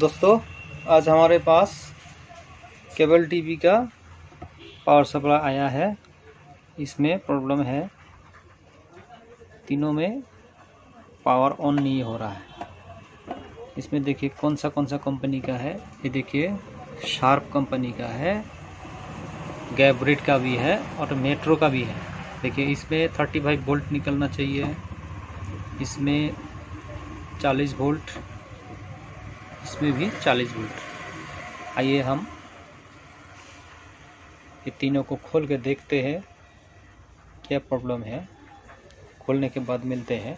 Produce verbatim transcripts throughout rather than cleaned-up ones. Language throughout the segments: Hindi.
दोस्तों आज हमारे पास केबल टीवी का पावर सप्लाई आया है। इसमें प्रॉब्लम है, तीनों में पावर ऑन नहीं हो रहा है। इसमें देखिए कौन सा कौन सा कंपनी का है। ये देखिए शार्प कंपनी का है, गैब्रेट का भी है और मेट्रो का भी है। देखिए इसमें पैंतीस वोल्ट निकलना चाहिए, इसमें चालीस वोल्ट, इसमें भी चालीस वोल्ट। आइए हम ये तीनों को खोल के देखते हैं क्या प्रॉब्लम है। खोलने के बाद मिलते हैं।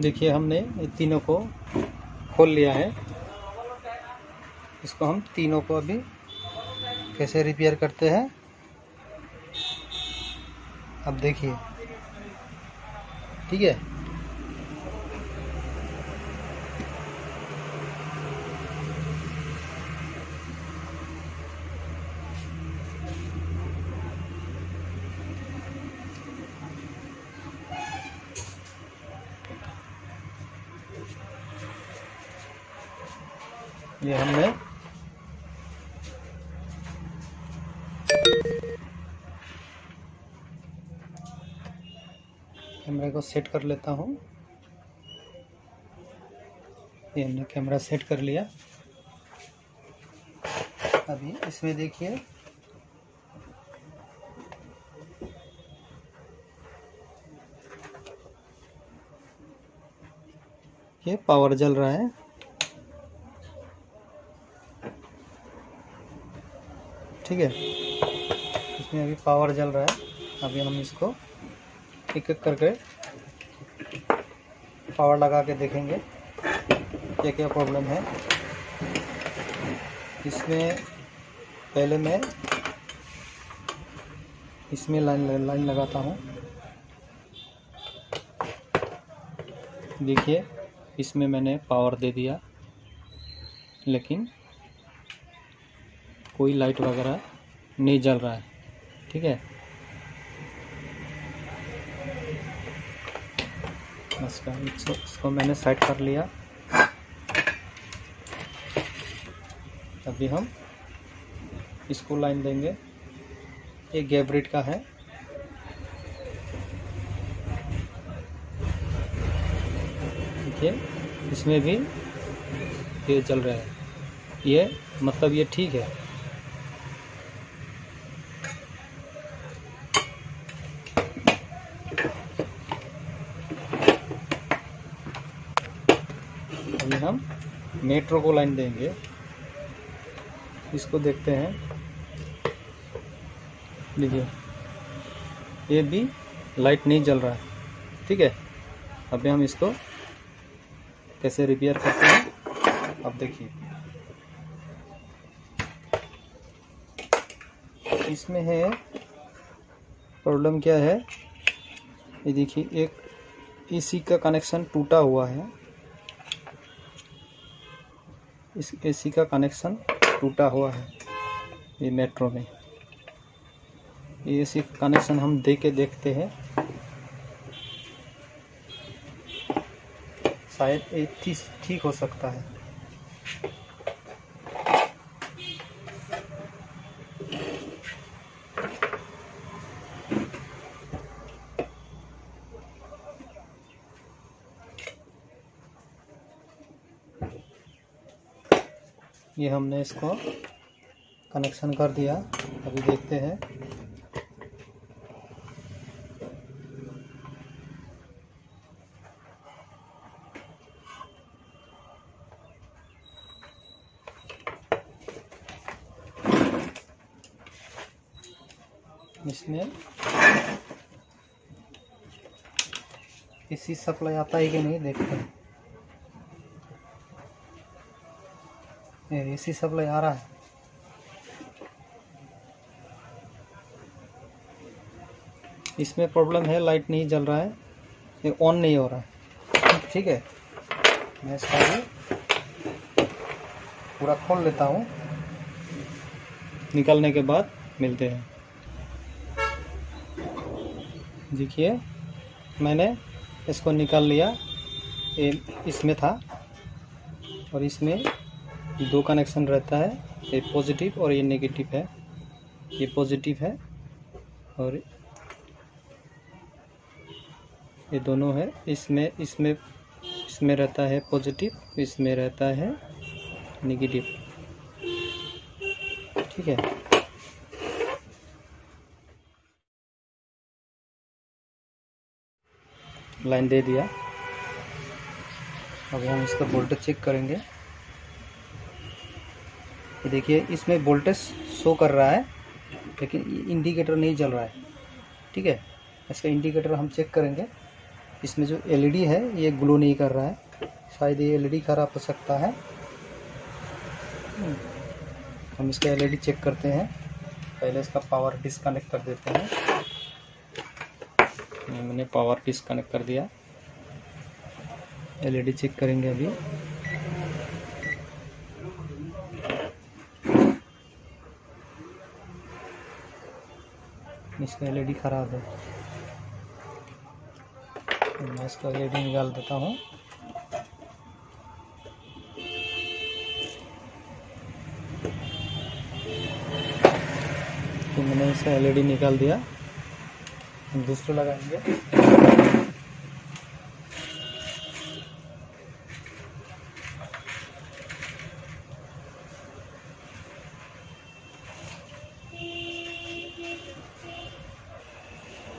देखिए हमने ये तीनों को खोल लिया है। इसको हम तीनों को अभी कैसे रिपेयर करते हैं अब देखिए। ठीक है, ये हमने कैमरे को सेट कर लेता हूँ। ये हमने कैमरा सेट कर लिया। अभी इसमें देखिए ये पावर जल रहा है। ठीक है, इसमें अभी पावर जल रहा है। अभी हम इसको एक एक करके पावर लगा के देखेंगे क्या क्या प्रॉब्लम है। इसमें पहले मैं इसमें लाइन लाइन लगाता हूँ। देखिए इसमें मैंने पावर दे दिया लेकिन कोई लाइट वगैरह नहीं जल रहा है। ठीक है, बस इसको मैंने साइड कर लिया। अभी हम इसको लाइन देंगे। ये गैब्रेट का है। देखिए इसमें भी ये जल रहा है। ये मतलब ये ठीक है। अभी हम मेट्रो को लाइन देंगे, इसको देखते हैं। देखिए ये भी लाइट नहीं जल रहा है। ठीक है, अभी हम इसको कैसे रिपेयर करते हैं अब देखिए। इसमें है प्रॉब्लम क्या है, ये देखिए एक एसी का कनेक्शन टूटा हुआ है। इस एसी का कनेक्शन टूटा हुआ है ये मेट्रो में। ये एसी कनेक्शन हम दे के देखते हैं, शायद ये ठीक हो सकता है। ये हमने इसको कनेक्शन कर दिया। अभी देखते हैं। इसमें इसी सप्लाई आता है कि नहीं देखते हैं। एसी सप्लाई आ रहा है। इसमें प्रॉब्लम है, लाइट नहीं जल रहा है, ये ऑन नहीं हो रहा है। ठीक है, मैं इसका भी पूरा खोल लेता हूँ। निकालने के बाद मिलते हैं। देखिए मैंने इसको निकाल लिया। इसमें था और इसमें दो कनेक्शन रहता है, ये पॉजिटिव और ये नेगेटिव है। ये पॉजिटिव है और ये दोनों है। इसमें इसमें इसमें रहता है पॉजिटिव, इसमें रहता है नेगेटिव, ठीक है। लाइन दे दिया। अब हम इसका वोल्टेज चेक करेंगे। देखिए इसमें वोल्टेज शो कर रहा है लेकिन इंडिकेटर नहीं जल रहा है, ठीक है। इसका इंडिकेटर हम चेक करेंगे। इसमें जो एलईडी है ये ग्लो नहीं कर रहा है, शायद ये एलईडी खराब हो सकता है। हम इसका एलईडी चेक करते हैं। पहले इसका पावर डिस्कनेक्ट कर देते हैं। मैंने पावर डिस्कनेक्ट कर दिया। एलईडी चेक करेंगे अभी। इसका एलईडी खराब है, मैं इसका एलईडी निकाल देता हूँ। तो मैंने इसका एलईडी निकाल दिया। हम दूसरा लगाएंगे।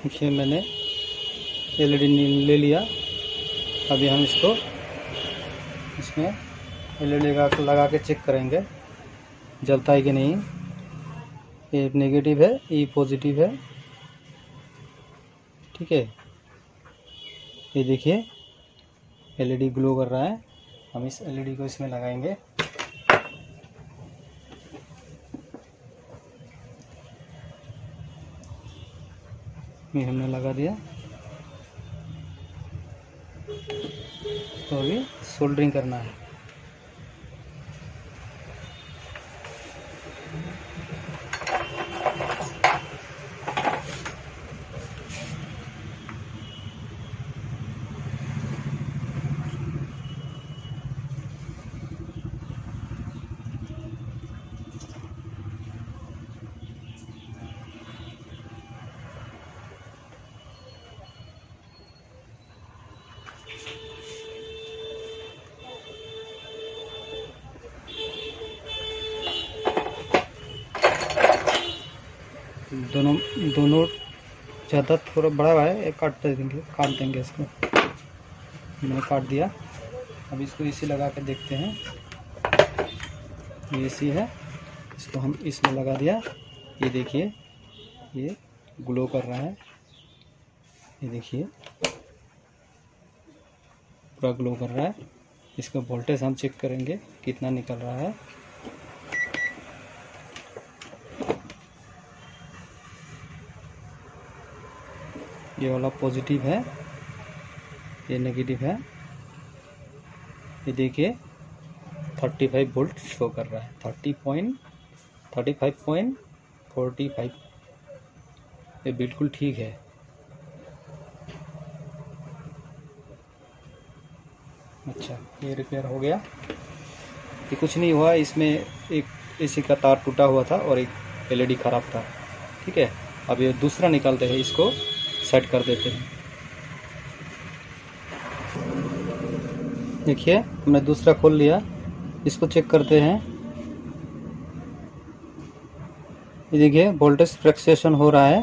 देखिए मैंने एलईडी ले लिया। अभी हम इसको इसमें एलईडी लगा लगा के चेक करेंगे जलता है कि नहीं। ये नेगेटिव है, ये पॉजिटिव है, ठीक है। ये देखिए एलईडी ग्लो कर रहा है। हम इस एलईडी को इसमें लगाएंगे। ये हमने लगा दिया। तो अभी सोल्डरिंग करना है। दोनों दोनों ज़्यादा थोड़ा बड़ा है, एक काट देंगे काट देंगे इसको। मैंने काट दिया। अब इसको ए सी लगा के देखते हैं। ए सी है, इसको हम इसमें लगा दिया। ये देखिए ये ग्लो कर रहा है। ये देखिए पूरा ग्लो कर रहा है। इसका वोल्टेज हम चेक करेंगे कितना निकल रहा है। ये वाला पॉजिटिव है, ये नेगेटिव है। ये देखिए पैंतीस वोल्ट शो कर रहा है, तीस पॉइंट पैंतीस पॉइंट पैंतालीस। ये बिल्कुल ठीक है। अच्छा ये रिपेयर हो गया। ये कुछ नहीं हुआ। इसमें एक एसी का तार टूटा हुआ था और एक एलईडी खराब था, ठीक है। अब ये दूसरा निकालते हैं, इसको सेट कर देते हैं। देखिए हमने दूसरा खोल लिया। इसको चेक करते हैं। ये देखिए वोल्टेज फ्लक्चुएशन हो रहा है।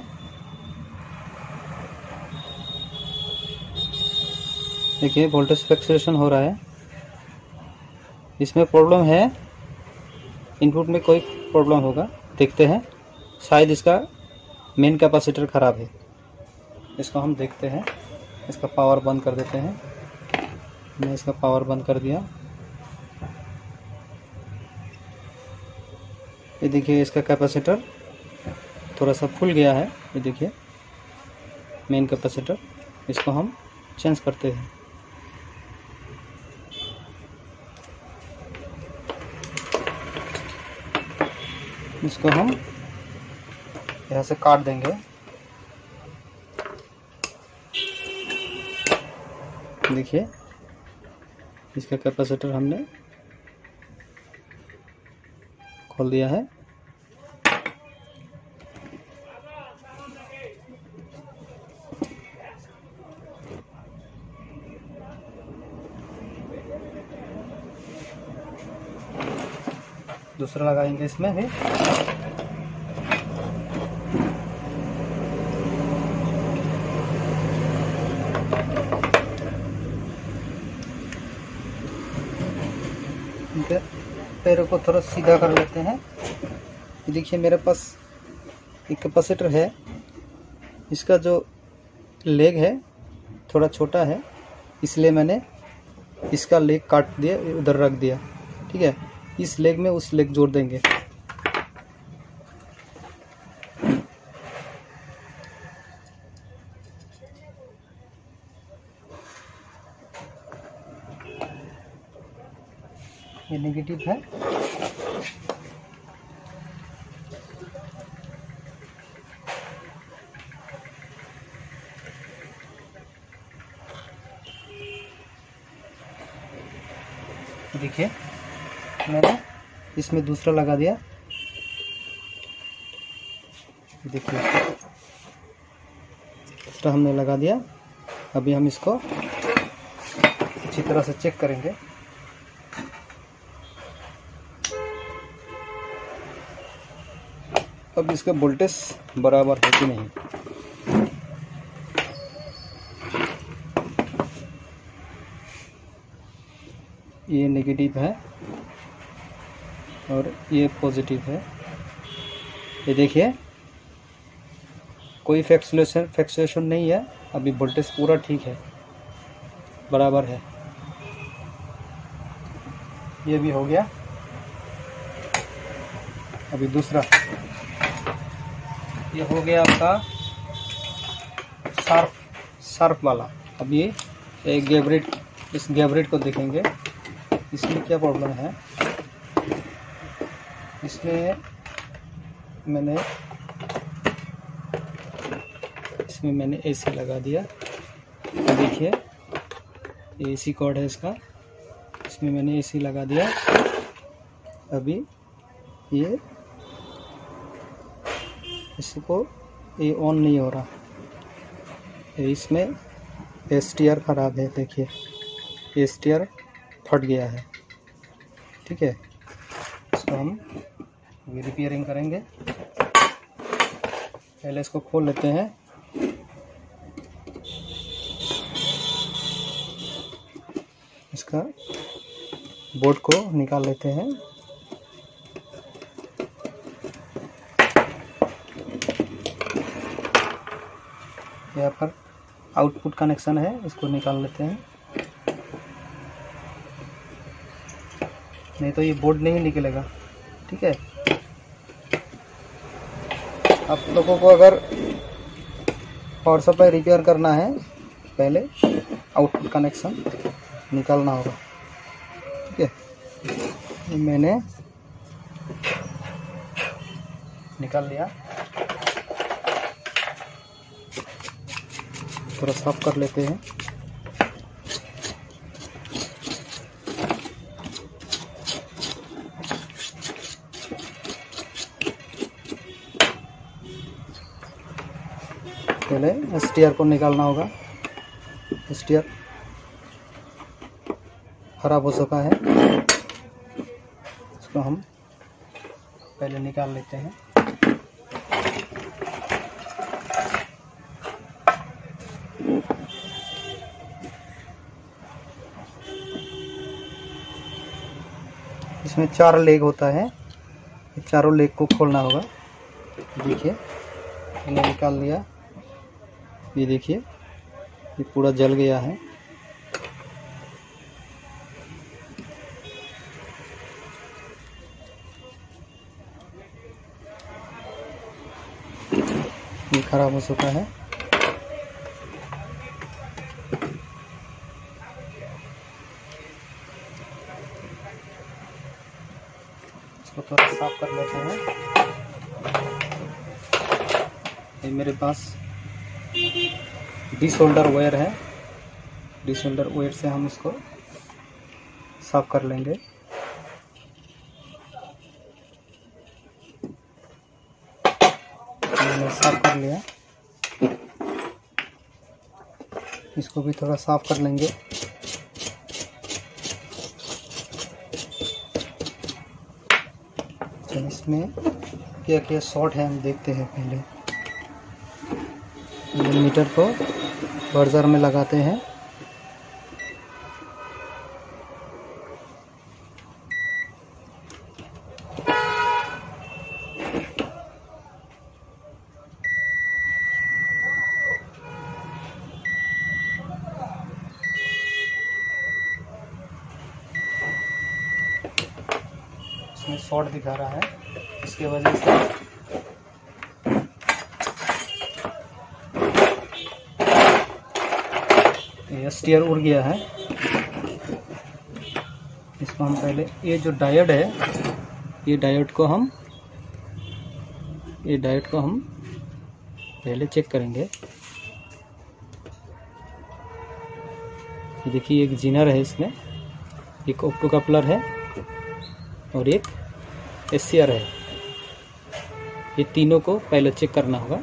देखिए वोल्टेज फ्लक्चुएशन हो रहा है। इसमें प्रॉब्लम है, इनपुट में कोई प्रॉब्लम होगा, देखते हैं। शायद इसका मेन कैपेसिटर खराब है। इसको हम देखते हैं। इसका पावर बंद कर देते हैं। मैंने इसका पावर बंद कर दिया। ये देखिए इसका कैपेसिटर थोड़ा सा फूल गया है। ये देखिए मेन कैपेसिटर। इसको हम चेंज करते हैं। इसको हम यहाँ से काट देंगे। देखिए इसका कैपेसिटर हमने खोल दिया है। दूसरा लगाएंगे इसमें भी। इनके पैरों को थोड़ा सीधा कर लेते हैं। देखिए मेरे पास एक कैपेसिटर है, इसका जो लेग है थोड़ा छोटा है, इसलिए मैंने इसका लेग काट दिया, उधर रख दिया। ठीक है, इस लेग में उस लेग जोड़ देंगे। ये नेगेटिव है, देखिए मैंने इसमें दूसरा लगा दिया। देखिए दूसरा हमने लगा दिया। अभी हम इसको अच्छी तरह से चेक करेंगे। अब इसका वोल्टेज बराबर है कि नहीं। ये नेगेटिव है और ये पॉजिटिव है। ये देखिए कोई फ्लक्चुएशन फ्लक्चुएशन नहीं है। अभी वोल्टेज पूरा ठीक है, बराबर है। ये भी हो गया। अभी दूसरा ये हो गया आपका शार्प शार्प वाला। अब ये एक गैब्रिएट, इस गैब्रिएट को देखेंगे। इसमें क्या प्रॉब्लम है, इसमें मैंने इसमें मैंने एसी लगा दिया। देखिए एसी कॉर्ड है इसका, इसमें मैंने एसी लगा दिया। अभी ये इसको ये ऑन नहीं हो रहा। इसमें एसटीआर खराब है। देखिए एसटीआर फट गया है। ठीक है, इसको हम रिपेयरिंग करेंगे। पहले इसको खोल लेते हैं। इसका बोर्ड को निकाल लेते हैं। यहाँ पर आउटपुट कनेक्शन है, इसको निकाल लेते हैं, नहीं तो ये बोर्ड नहीं निकलेगा। ठीक है, आप लोगों को अगर पावर सप्लाई रिपेयर करना है, पहले आउटपुट कनेक्शन निकालना होगा। ठीक है, मैंने निकाल लिया। थोड़ा साफ कर लेते हैं। पहले एसटीआर को निकालना होगा। एसटीआर खराब हो चुका है, इसको हम पहले निकाल लेते हैं। इसमें चार लेग होता है, चारों लेग को खोलना होगा। देखिए मैंने निकाल लिया। ये देखिए ये पूरा जल गया है। ये खराब हो चुका है। इसको थोड़ा साफ कर लेते हैं। ये मेरे पास डिस होल्डर वायर है, डिस होल्डर वायर से हम इसको साफ कर लेंगे। मैंने साफ कर लिया, इसको भी थोड़ा साफ कर लेंगे। तो इसमें क्या क्या शॉर्ट है हम देखते हैं। पहले मीटर को बर्जर में लगाते हैं। इसमें शॉर्ट दिखा रहा है, इसके वजह से एस टी आर उड़ गया है। इसको हम पहले, ये जो डायोड है, ये डायोड को हम ये डायोड को हम पहले चेक करेंगे। देखिए एक जीनर है, इसमें एक ऑप्टोकपलर है और एक एस सी आर है। ये तीनों को पहले चेक करना होगा।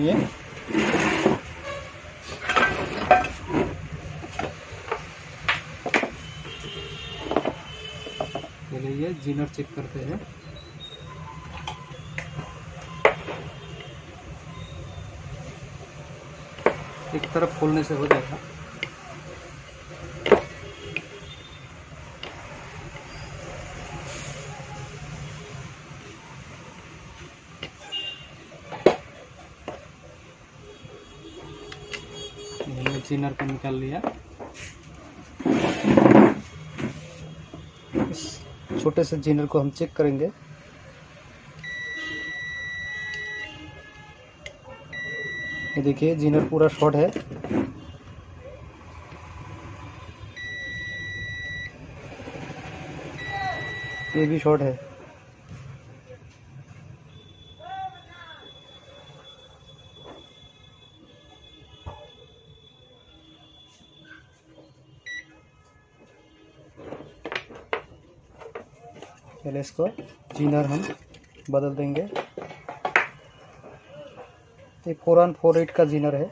ये पहले ये जीनर चेक करते हैं। एक तरफ खोलने से हो जाएगा। जीनर को निकाल लिया। इस छोटे से जीनर को हम चेक करेंगे। ये देखिए जीनर पूरा शॉर्ट है। ये भी शॉर्ट है। पहले इसको जीनर हम बदल देंगे। ये फोर एन फोर एट का जीनर है।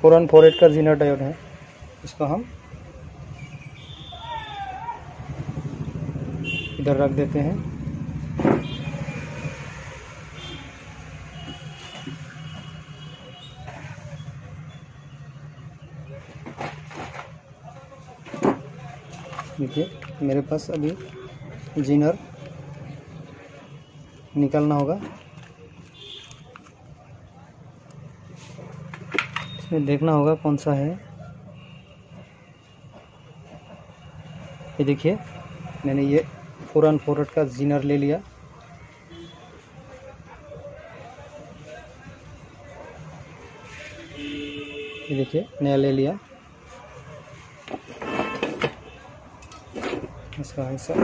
फोर एन फोर एट का जीनर डायोड है। इसको हम इधर रख देते हैं। देखिए मेरे पास अभी जीनर निकालना होगा। इसमें देखना होगा कौन सा है। ये देखिए मैंने ये फोर एन फोर का जीनर ले लिया। ये देखिए नया ले लिया। इसका ऐसा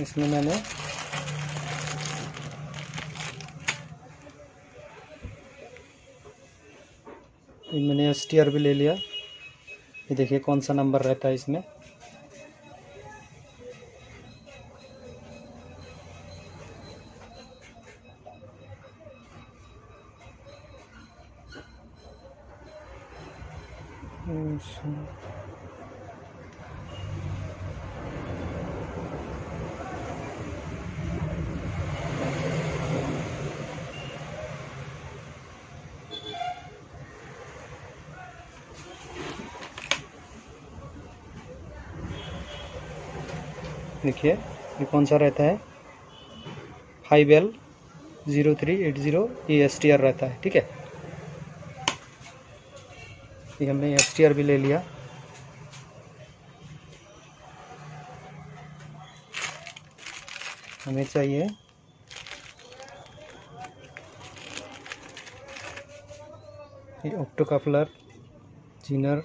इसमें मैंने मैंने एस टी आर भी ले लिया। ये देखिए कौन सा नंबर रहता है इसमें। देखिए ये कौन सा रहता है, five L zero three eight zero ये एस टी आर रहता है। ठीक है, ये हमने एस टी आर भी ले लिया। हमें चाहिए ये ऑप्टोकपलर जीनर,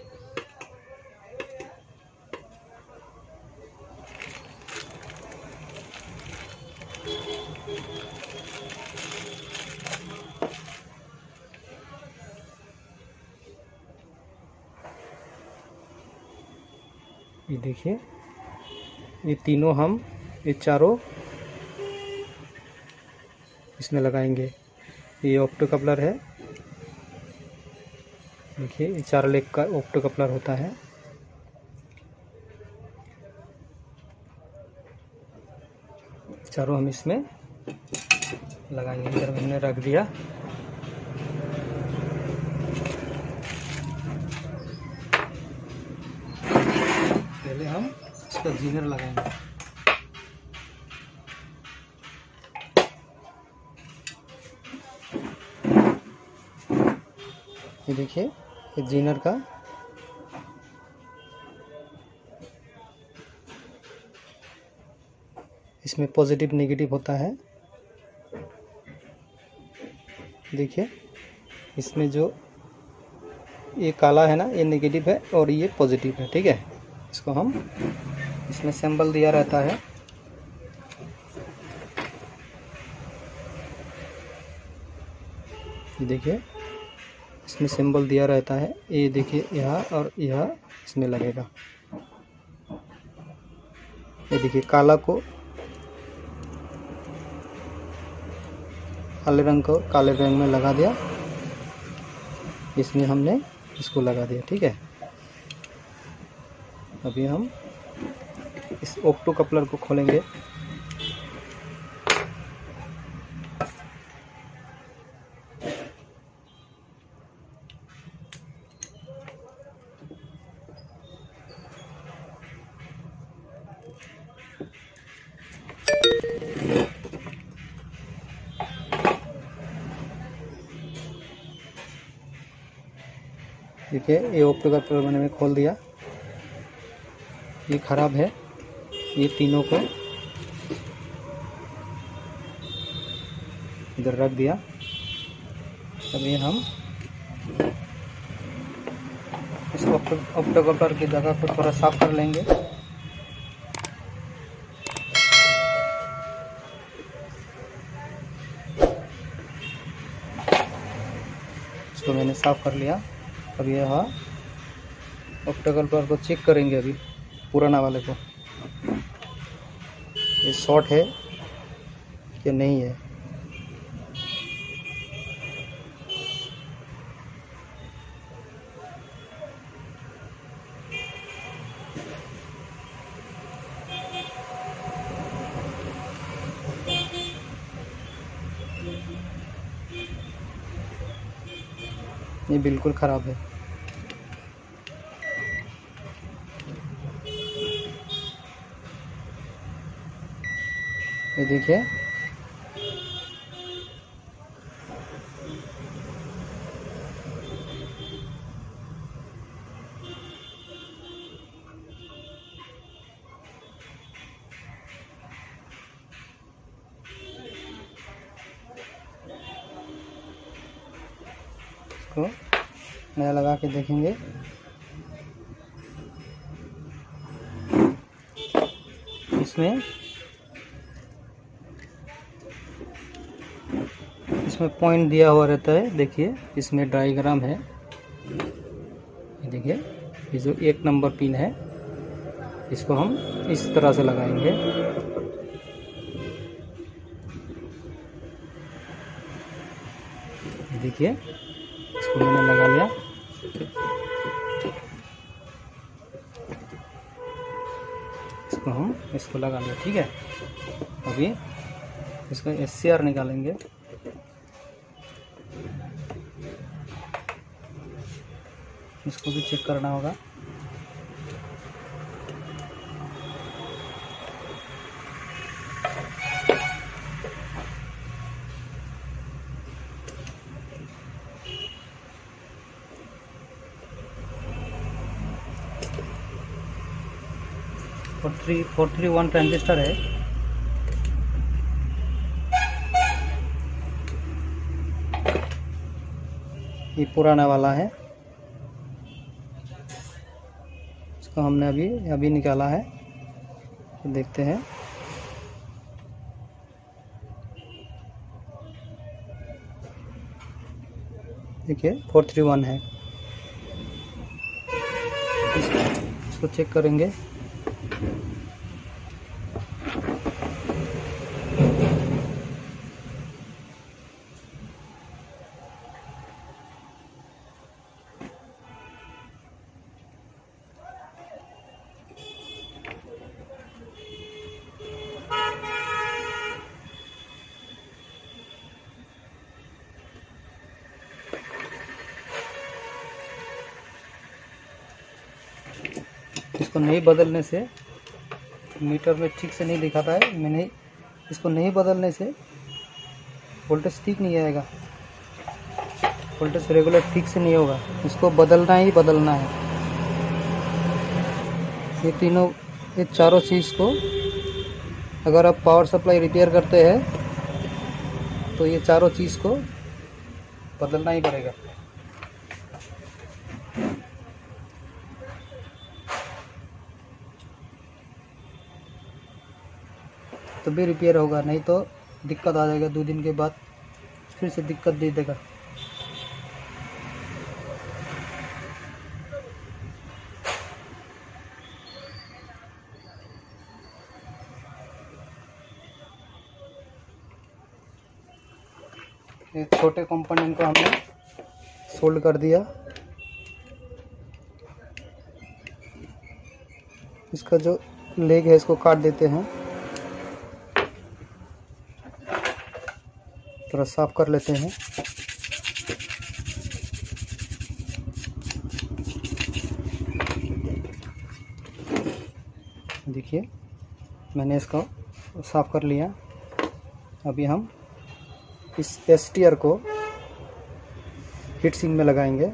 ये देखिए ये तीनों हम ये चारों इसमें लगाएंगे। ये ऑप्टोकपलर है, देखिए ये चार लेग का ऑप्टोकपलर होता है। चारों हम इसमें लगाएंगे। इधर हमने रख दिया। पहले हम इसका जीनर लगाएंगे। ये देखिए जीनर का इसमें पॉजिटिव नेगेटिव होता है। देखिए इसमें जो ये काला है ना, ये नेगेटिव है और ये पॉजिटिव है। ठीक है, इसको हम इसमें सिंबल दिया रहता है। देखिए इसमें सिंबल दिया रहता है। ये देखिए यहाँ और यहाँ इसमें लगेगा। ये देखिए काला को काले रंग को काले रंग में लगा दिया, इसमें हमने इसको लगा दिया। ठीक है, अभी हम इस ऑप्टोकपलर को खोलेंगे। ठीक है, ये ऑप्टोकपलर मैंने खोल दिया। ये खराब है, ये तीनों को इधर रख दिया। अभी हम इस ऑप्टोकपलर की जगह को थोड़ा साफ कर लेंगे। इसको मैंने साफ कर लिया। अभी यह ऑप्टोकपलर को चेक करेंगे। अभी पुराना वाले को ये शॉर्ट है कि नहीं है। ये बिल्कुल खराब है। ये देखिए इसको नया लगा के देखेंगे। इसमें इसमें पॉइंट दिया हुआ रहता है। देखिए इसमें डायग्राम है। देखिए ये जो एक नंबर पिन है, इसको हम इस तरह से लगाएंगे। देखिए इसको मैंने लगा लिया। इसको हम इसको लगा लिया। ठीक है, अभी इसका एस सी आर निकालेंगे। इसको भी चेक करना होगा। Four three four three one transistor है। ये पुराना वाला है, इसको हमने अभी अभी निकाला है, तो देखते हैं। देखिए फोर थ्री वन है, इसको चेक करेंगे। इसको नहीं बदलने से मीटर में ठीक से नहीं दिखाता है, मैंने इसको नहीं बदलने से वोल्टेज ठीक नहीं आएगा, वोल्टेज रेगुलर ठीक से नहीं होगा, इसको बदलना ही बदलना है। ये तीनों ये चारों चीज़ को अगर आप पावर सप्लाई रिपेयर करते हैं तो ये चारों चीज़ को बदलना ही पड़ेगा। तो भी रिपेयर होगा, नहीं तो दिक्कत आ जाएगा, दो दिन के बाद फिर से दिक्कत दे देगा। एक छोटे कंपोनेंट को हमने सोल्ड कर दिया। इसका जो लेग है इसको काट देते हैं, थोड़ा साफ कर लेते हैं। देखिए मैंने इसको साफ कर लिया। अभी हम इस एस टी आर को हीट सिंक में लगाएंगे।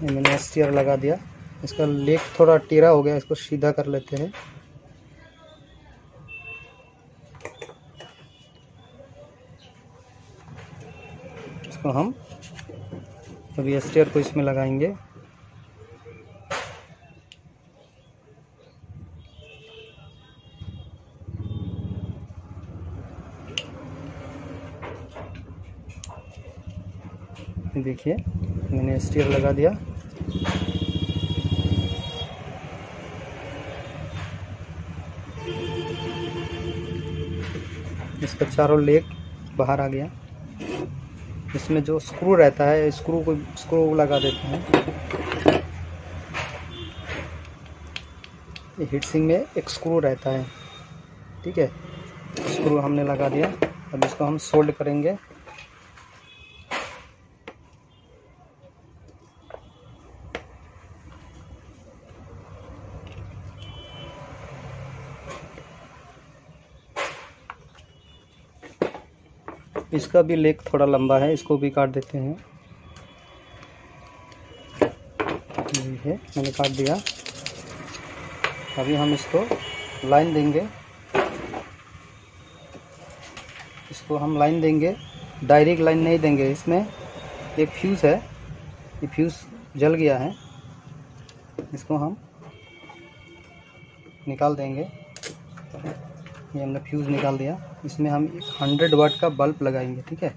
मैंने एस टी आर लगा दिया, इसका लेग थोड़ा टेढ़ा हो गया, इसको सीधा कर लेते हैं। इसको हम अभी एस टी आर को इसमें लगाएंगे। देखिए मैंने एस टी आर लगा दिया। इसका चारों लेग बाहर आ गया। इसमें जो स्क्रू रहता है स्क्रू को स्क्रू लगा देते हैं। हीट सिंक में एक स्क्रू रहता है, ठीक है, स्क्रू हमने लगा दिया। अब इसको हम सोल्ड करेंगे। इसका भी लेग थोड़ा लंबा है, इसको भी काट देते हैं। ये है, मैंने काट दिया। अभी हम इसको लाइन देंगे, इसको हम लाइन देंगे, डायरेक्ट लाइन नहीं देंगे। इसमें एक फ्यूज़ है, ये फ्यूज़ जल गया है, इसको हम निकाल देंगे। ये हमने फ्यूज़ निकाल दिया। इसमें हम हंड्रेड वाट का बल्ब लगाएंगे, ठीक है,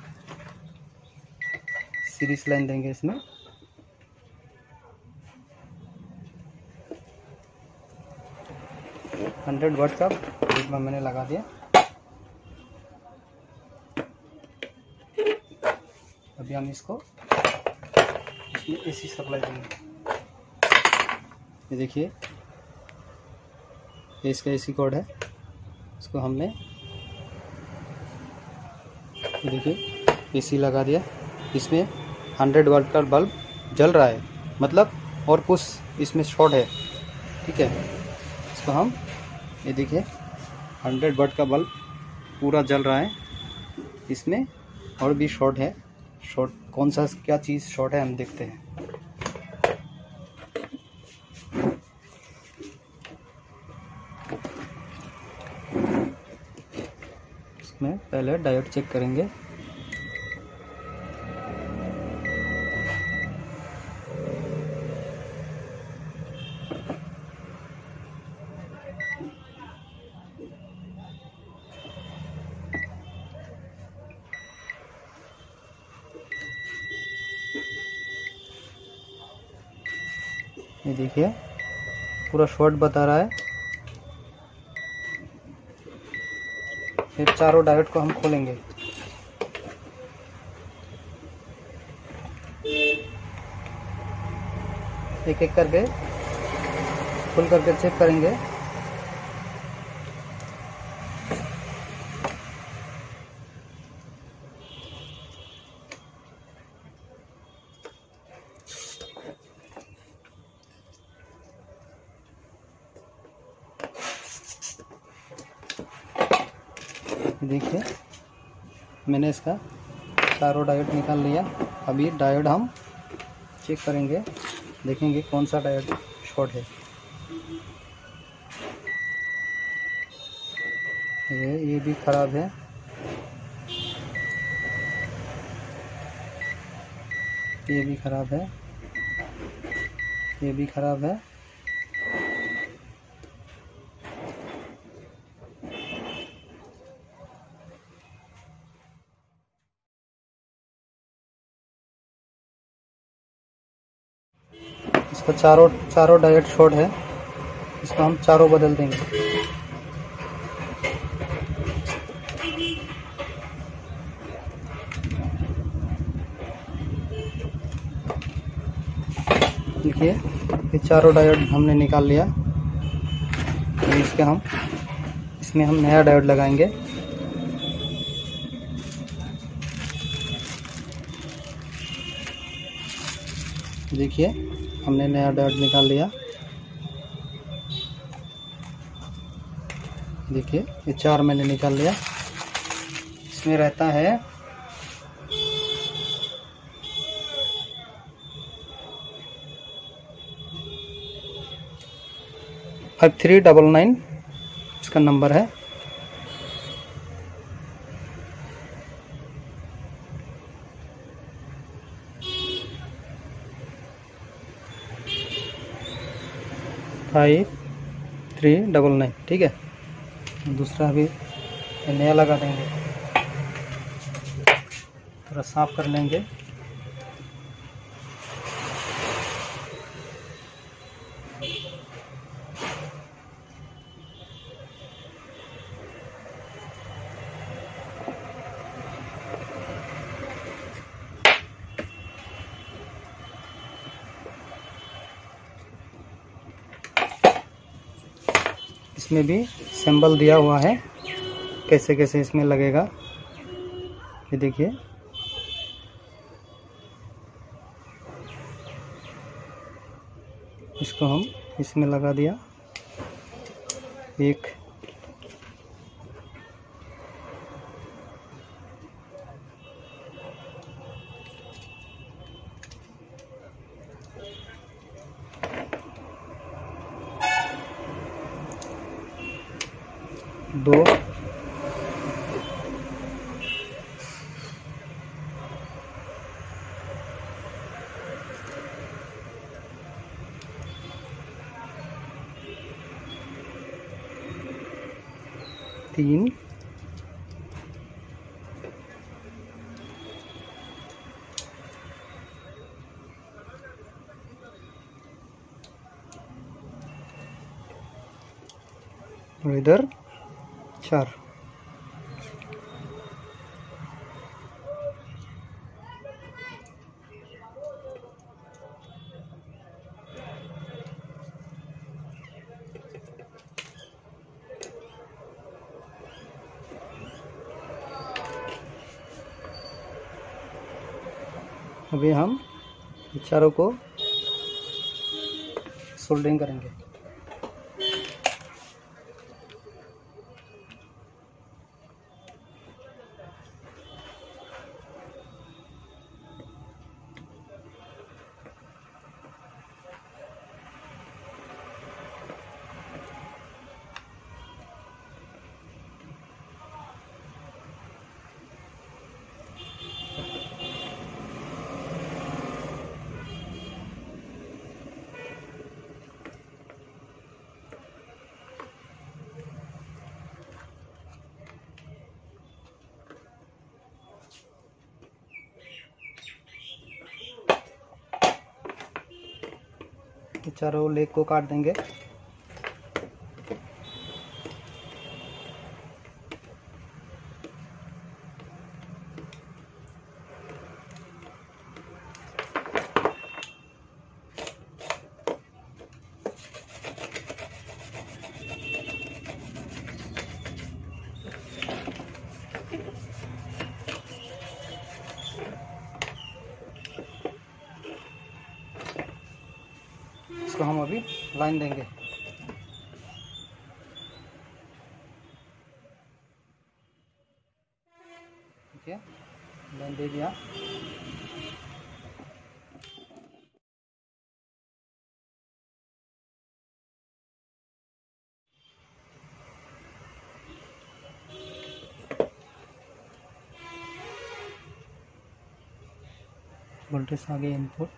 सीरीज लाइन देंगे इसमें। हंड्रेड वाट का बल्ब मैंने लगा दिया। अभी हम इसको इसमें एसी सप्लाई देंगे। ये देखिए ये इसका एसी कोड है, इसको हमने देखिए एसी लगा दिया। इसमें हंड्रेड वाट का बल्ब जल रहा है, मतलब और कुछ इसमें शॉर्ट है, ठीक है। इसको हम ये देखिए हंड्रेड वाट का बल्ब पूरा जल रहा है इसमें, और भी शॉर्ट है। शॉर्ट कौन सा, क्या चीज़ शॉर्ट है हम देखते हैं। इसमें पहले डायोड चेक करेंगे। ये देखिए पूरा शॉर्ट बता रहा है। ये चारों डायोड को हम खोलेंगे। एक एक करके खोल करके चेक करेंगे। देखिए मैंने इसका चारों डायोड निकाल लिया। अभी डायोड हम चेक करेंगे, देखेंगे कौन सा डायोड शॉर्ट है। ये ये भी खराब है। ये भी खराब है। ये भी खराब है। इसका चारों चारों डायोड शॉर्ट है। इसको हम चारों बदल देंगे। देखिए ये चारों डायोड हमने निकाल लिया। तो इसके हम इसमें हम नया डायोड लगाएंगे। देखिए हमने नया डायोड निकाल लिया। देखिए ये चार मैंने निकाल लिया। इसमें रहता है फाइव थ्री नाइन नाइन, इसका नंबर है। फाइव थ्री डबल नाइन, ठीक है। दूसरा भी नया लगा देंगे, थोड़ा साफ कर लेंगे। इसमें भी सिंबल दिया हुआ है, कैसे कैसे इसमें लगेगा। ये देखिए इसको हम इसमें लगा दिया। एक दो तीन और इधर चार। अभी हम चारों को सोल्डरिंग करेंगे। चारों लेग को काट देंगे। इसको हम अभी लाइन देंगे। ठीक है, लाइन दे दिया। वोल्टेज आ गया इनपुट।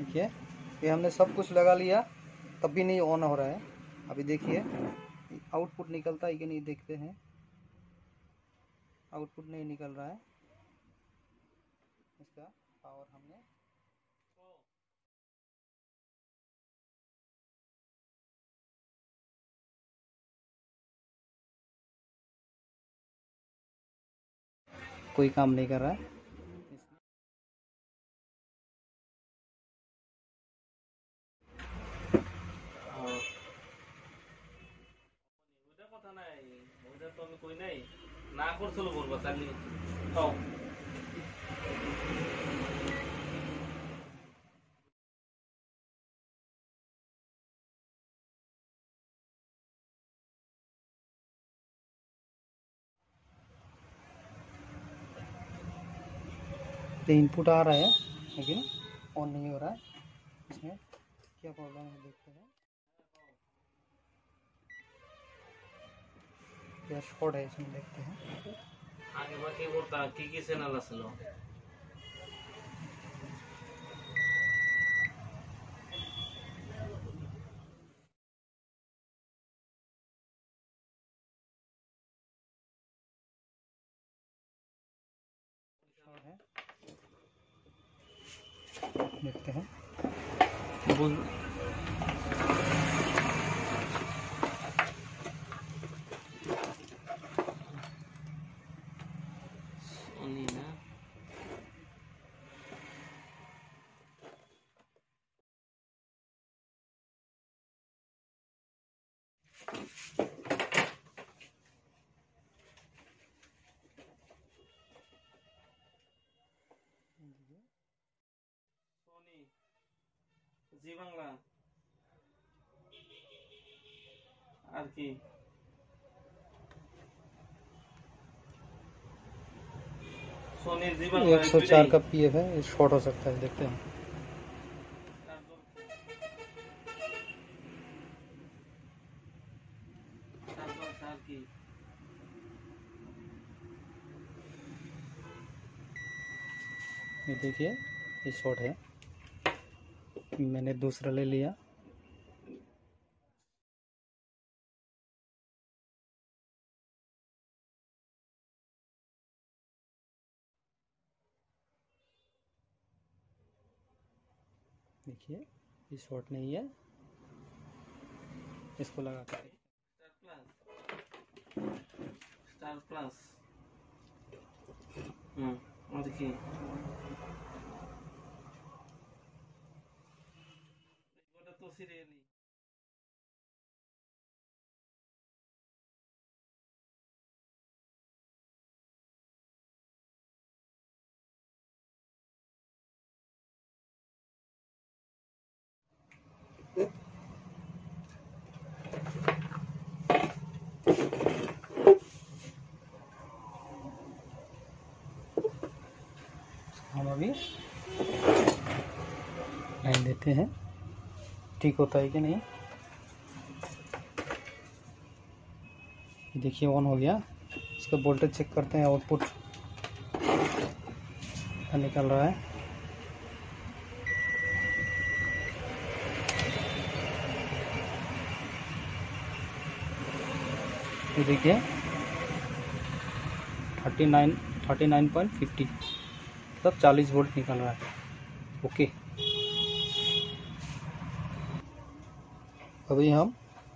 ठीक है, ये हमने सब कुछ लगा लिया तब भी नहीं ऑन हो रहा है। अभी देखिए आउटपुट निकलता है कि नहीं, देखते हैं। आउटपुट नहीं निकल रहा है, इसका पावर हमने कोई काम नहीं कर रहा है। कोई नहीं ना कर चलो बोल बता नहीं। इनपुट आ रहा है लेकिन ऑन नहीं हो रहा है, इसमें क्या प्रॉब्लम है देखते हैं। क्या शॉर्ट है इसमें, देखते हैं। आगे बाकी बोलता की की से नाला चलो। देखते हैं जी बांगला आर की सोनी जी बांगला एक सौ चार का पीएफ है, ये शॉर्ट हो सकता है। देखते हैं ये देखिए ये शॉर्ट है, मैंने दूसरा ले लिया। देखिए ये शॉर्ट नहीं है, इसको लगा कर स्टार प्लस हम्म देखिए हम अभी लाइन देते हैं, ठीक होता है कि नहीं। देखिए ऑन हो गया, इसका वोल्टेज चेक करते हैं। आउटपुट निकल रहा है, ये देखिए thirty nine thirty nine point fifty मतलब चालीस वोल्ट निकल रहा है। ओके अभी हम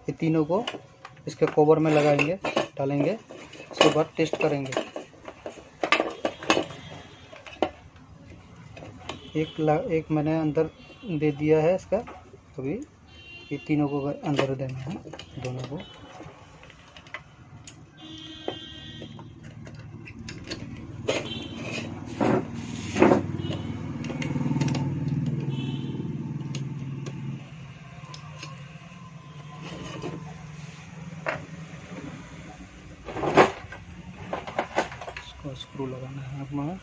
ये तीनों को इसके कवर में लगाएंगे, डालेंगे, उसके बाद टेस्ट करेंगे। एक एक मैंने अंदर दे दिया है इसका, अभी ये तीनों को अंदर देना है दोनों को। स्क्रू लगाना है अपना,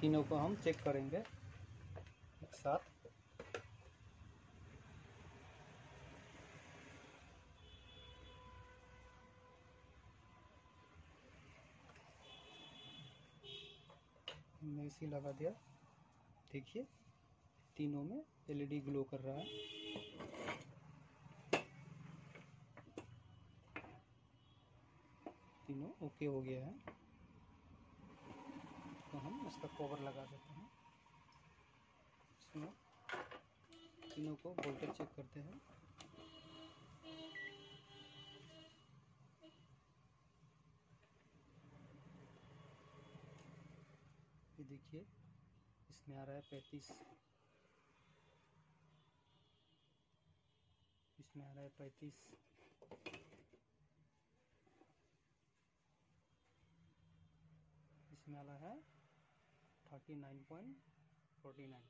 तीनों को हम चेक करेंगे एक साथ। हमने इसी लगा दिया, देखिए तीनों में एलईडी ग्लो कर रहा है। तीनों ओके हो गया है, तो हम इसका कवर लगा देते हैं। इसमें तीनों को वोल्टेज चेक करते हैं। ये देखिए इसमें आ रहा है पैंतीस, इसमें आ रहा है पैंतीस, इसमें आ रहा है thirty nine point forty nine,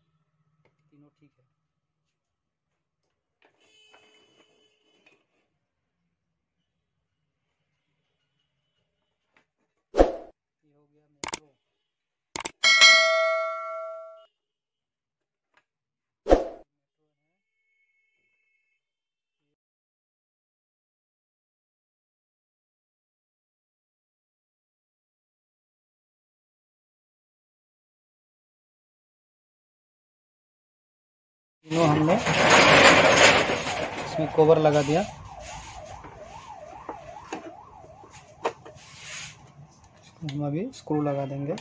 तीनों ठीक है। ये हो गया मेट्रो। तीनों हमने इसमें कवर लगा दिया। हम अभी स्क्रू लगा देंगे।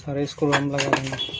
सारे स्क्रू हम लगा देंगे।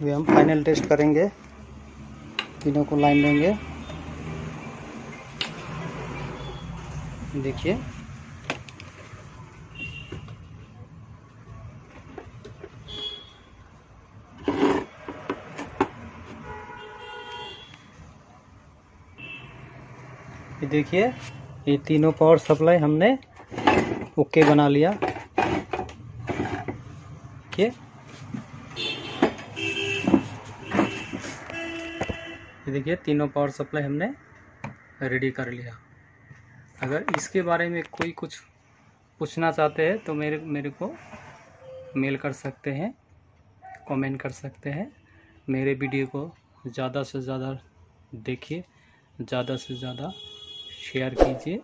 अभी हम फाइनल टेस्ट करेंगे, तीनों को लाइन देंगे। देखिए देखिए ये तीनों पावर सप्लाई हमने ओके बना लिया। देखिए देखिए तीनों पावर सप्लाई हमने रेडी कर लिया। अगर इसके बारे में कोई कुछ पूछना चाहते हैं तो मेरे मेरे को मेल कर सकते हैं, कमेंट कर सकते हैं। मेरे वीडियो को ज़्यादा से ज़्यादा देखिए, ज़्यादा से ज़्यादा शेयर कीजिए,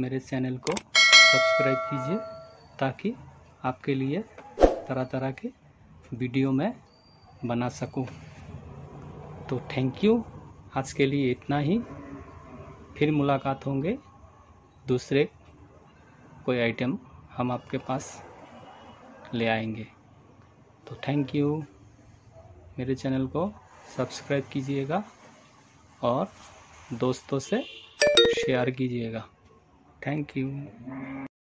मेरे चैनल को सब्सक्राइब कीजिए ताकि आपके लिए तरह तरह के वीडियो मैं बना सकूं। तो थैंक यू, आज के लिए इतना ही। फिर मुलाकात होंगे दूसरे कोई आइटम हम आपके पास ले आएंगे। तो थैंक यू, मेरे चैनल को सब्सक्राइब कीजिएगा और दोस्तों से शेयर कीजिएगा। Thank you.